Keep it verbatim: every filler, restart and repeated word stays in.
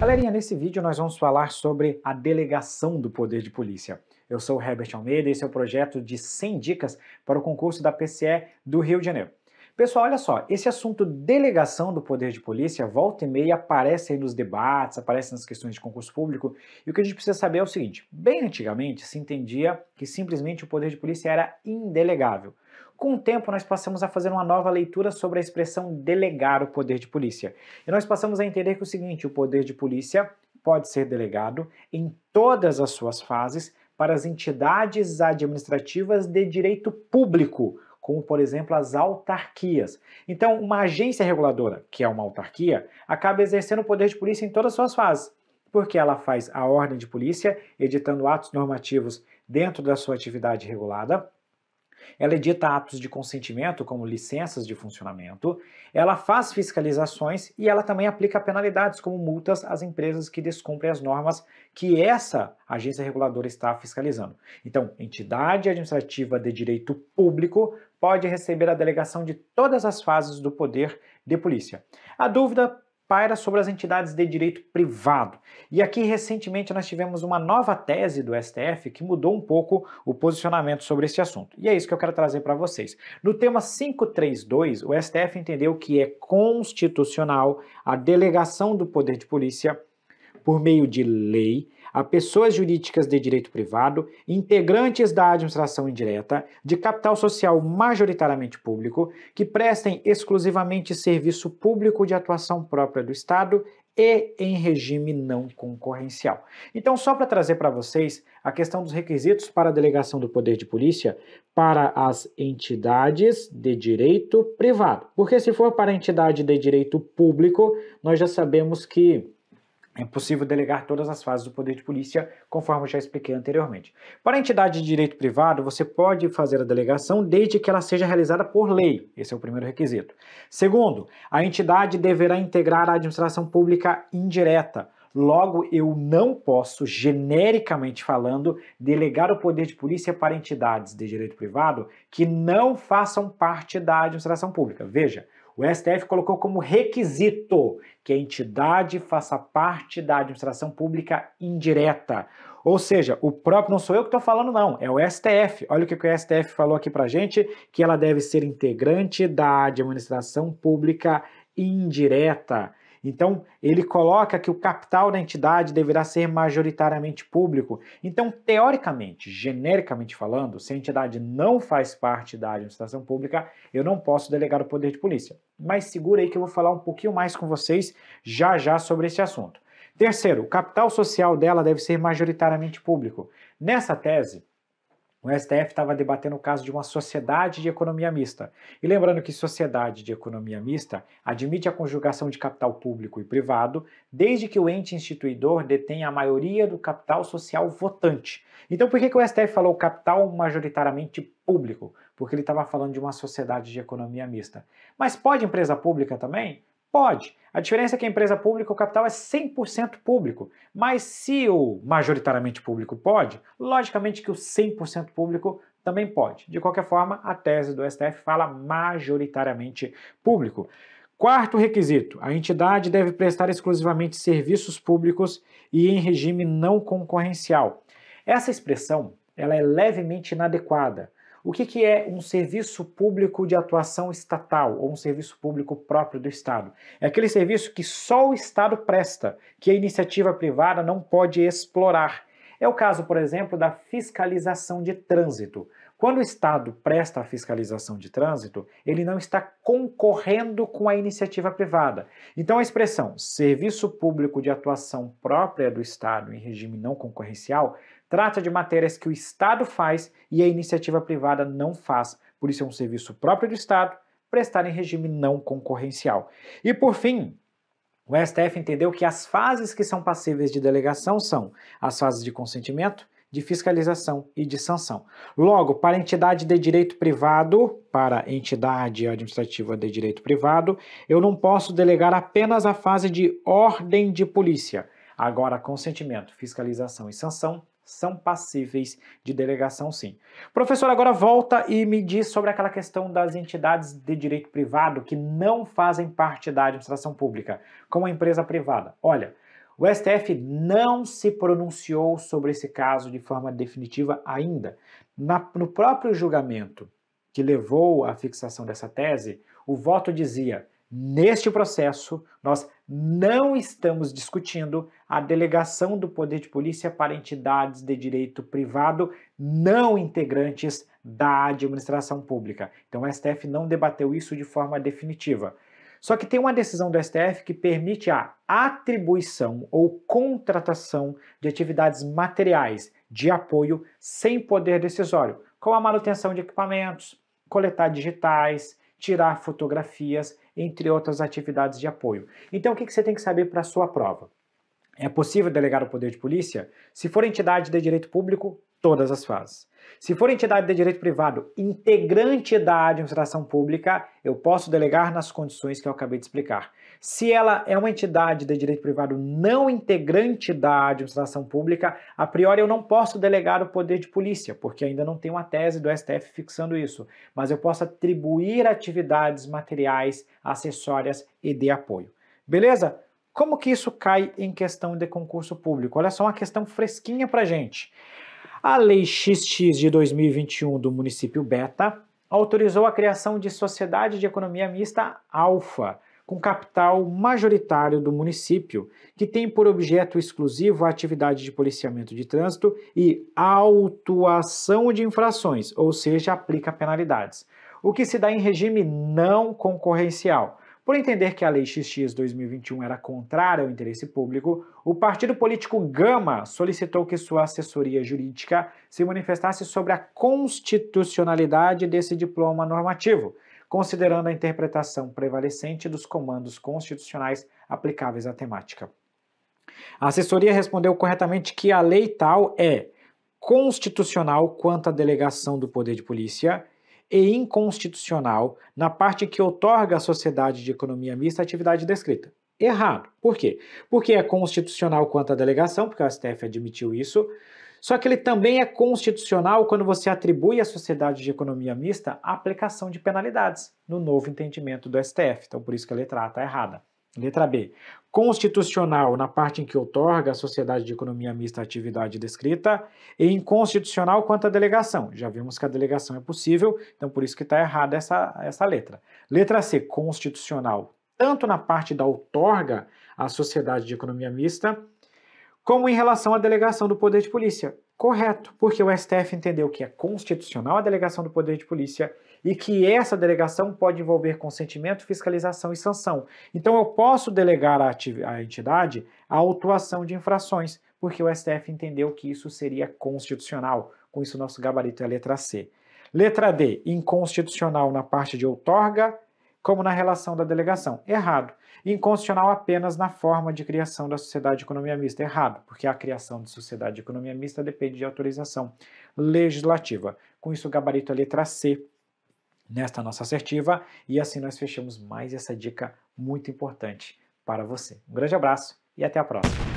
Galerinha, nesse vídeo nós vamos falar sobre a Delegação do Poder de Polícia. Eu sou o Herbert Almeida e esse é o projeto de cem dicas para o concurso da P C E do Rio de Janeiro. Pessoal, olha só, esse assunto Delegação do Poder de Polícia, volta e meia, aparece aí nos debates, aparece nas questões de concurso público, e o que a gente precisa saber é o seguinte: bem antigamente se entendia que simplesmente o Poder de Polícia era indelegável. Com o tempo, nós passamos a fazer uma nova leitura sobre a expressão delegar o poder de polícia. E nós passamos a entender que é o seguinte: o poder de polícia pode ser delegado em todas as suas fases para as entidades administrativas de direito público, como, por exemplo, as autarquias. Então, uma agência reguladora, que é uma autarquia, acaba exercendo o poder de polícia em todas as suas fases, porque ela faz a ordem de polícia, editando atos normativos dentro da sua atividade regulada. Ela edita atos de consentimento, como licenças de funcionamento, ela faz fiscalizações e ela também aplica penalidades, como multas, às empresas que descumprem as normas que essa agência reguladora está fiscalizando. Então, entidade administrativa de direito público pode receber a delegação de todas as fases do poder de polícia. A dúvida paira sobre as entidades de direito privado. E aqui, recentemente, nós tivemos uma nova tese do S T F que mudou um pouco o posicionamento sobre esse assunto. E é isso que eu quero trazer para vocês. No tema quinhentos e trinta e dois, o S T F entendeu que é constitucional a delegação do poder de polícia por meio de lei a pessoas jurídicas de direito privado, integrantes da administração indireta, de capital social majoritariamente público, que prestem exclusivamente serviço público de atuação própria do Estado e em regime não concorrencial. Então, só para trazer para vocês a questão dos requisitos para a delegação do poder de polícia para as entidades de direito privado. Porque se for para a entidade de direito público, nós já sabemos que é possível delegar todas as fases do poder de polícia, conforme eu já expliquei anteriormente. Para a entidade de direito privado, você pode fazer a delegação desde que ela seja realizada por lei. Esse é o primeiro requisito. Segundo, a entidade deverá integrar a administração pública indireta. Logo, eu não posso, genericamente falando, delegar o poder de polícia para entidades de direito privado que não façam parte da administração pública. Veja, o S T F colocou como requisito que a entidade faça parte da administração pública indireta. Ou seja, o próprio, não sou eu que estou falando não, é o S T F. Olha o que o S T F falou aqui pra gente, que ela deve ser integrante da administração pública indireta. Então, ele coloca que o capital da entidade deverá ser majoritariamente público. Então, teoricamente, genericamente falando, se a entidade não faz parte da administração pública, eu não posso delegar o poder de polícia. Mas segura aí que eu vou falar um pouquinho mais com vocês já já sobre esse assunto. Terceiro, o capital social dela deve ser majoritariamente público. Nessa tese, o S T F estava debatendo o caso de uma sociedade de economia mista. E lembrando que sociedade de economia mista admite a conjugação de capital público e privado, desde que o ente instituidor detenha a maioria do capital social votante. Então por que que o S T F falou capital majoritariamente público? Porque ele estava falando de uma sociedade de economia mista. Mas pode empresa pública também? Pode. A diferença é que a empresa pública, o capital é cem por cento público. Mas se o majoritariamente público pode, logicamente que o cem por cento público também pode. De qualquer forma, a tese do S T F fala majoritariamente público. Quarto requisito, a entidade deve prestar exclusivamente serviços públicos e em regime não concorrencial. Essa expressão, ela é levemente inadequada. O que que é um serviço público de atuação estatal ou um serviço público próprio do Estado? É aquele serviço que só o Estado presta, que a iniciativa privada não pode explorar. É o caso, por exemplo, da fiscalização de trânsito. Quando o Estado presta a fiscalização de trânsito, ele não está concorrendo com a iniciativa privada. Então a expressão serviço público de atuação própria do Estado em regime não concorrencial trata de matérias que o Estado faz e a iniciativa privada não faz. Por isso é um serviço próprio do Estado, prestar em regime não concorrencial. E por fim, o S T F entendeu que as fases que são passíveis de delegação são as fases de consentimento, de fiscalização e de sanção. Logo, para entidade de direito privado, para entidade administrativa de direito privado, eu não posso delegar apenas a fase de ordem de polícia. Agora, consentimento, fiscalização e sanção são passíveis de delegação, sim. Professor, agora volta e me diz sobre aquela questão das entidades de direito privado que não fazem parte da administração pública, como a empresa privada. Olha, O S T F não se pronunciou sobre esse caso de forma definitiva ainda. Na, no próprio julgamento que levou à fixação dessa tese, o voto dizia: neste processo, nós não estamos discutindo a delegação do poder de polícia para entidades de direito privado não integrantes da administração pública. Então o S T F não debateu isso de forma definitiva. Só que tem uma decisão do S T F que permite a atribuição ou contratação de atividades materiais de apoio sem poder decisório, como a manutenção de equipamentos, coletar digitais, tirar fotografias, entre outras atividades de apoio. Então, o que você tem que saber para a sua prova? É possível delegar o poder de polícia? Se for entidade de direito público, todas as fases. Se for entidade de direito privado, integrante da administração pública, eu posso delegar nas condições que eu acabei de explicar. Se ela é uma entidade de direito privado não integrante da administração pública, a priori eu não posso delegar o poder de polícia, porque ainda não tem uma tese do S T F fixando isso, mas eu posso atribuir atividades materiais, acessórias e de apoio. Beleza? Como que isso cai em questão de concurso público? Olha só uma questão fresquinha pra gente. A Lei X X de dois mil e vinte e um do município Beta autorizou a criação de Sociedade de Economia Mista Alfa, com capital majoritário do município, que tem por objeto exclusivo a atividade de policiamento de trânsito e autuação de infrações, ou seja, aplica penalidades, o que se dá em regime não concorrencial. Por entender que a Lei X X dois mil e vinte e um era contrária ao interesse público, o partido político Gama solicitou que sua assessoria jurídica se manifestasse sobre a constitucionalidade desse diploma normativo, considerando a interpretação prevalecente dos comandos constitucionais aplicáveis à temática. A assessoria respondeu corretamente que a lei tal é constitucional quanto à delegação do poder de polícia e inconstitucional na parte que outorga à sociedade de economia mista a atividade descrita. Errado. Por quê? Porque é constitucional quanto à delegação, porque o S T F admitiu isso, só que ele também é constitucional quando você atribui à sociedade de economia mista a aplicação de penalidades, no novo entendimento do S T F. Então, por isso que a letra A está errada. Letra B. Constitucional na parte em que outorga à sociedade de economia mista a atividade descrita e inconstitucional quanto à delegação. Já vimos que a delegação é possível, então por isso que está errada essa, essa letra. Letra C. Constitucional tanto na parte da outorga à sociedade de economia mista como em relação à delegação do poder de polícia. Correto, porque o S T F entendeu que é constitucional a delegação do poder de polícia e que essa delegação pode envolver consentimento, fiscalização e sanção. Então eu posso delegar à entidade a autuação de infrações, porque o S T F entendeu que isso seria constitucional. Com isso, nosso gabarito é a letra C. Letra D, inconstitucional na parte de outorga, como na relação da delegação. Errado. Inconstitucional apenas na forma de criação da sociedade de economia mista. Errado, porque a criação de sociedade de economia mista depende de autorização legislativa. Com isso, o gabarito é a letra C nesta nossa assertiva, e assim nós fechamos mais essa dica muito importante para você. Um grande abraço e até a próxima.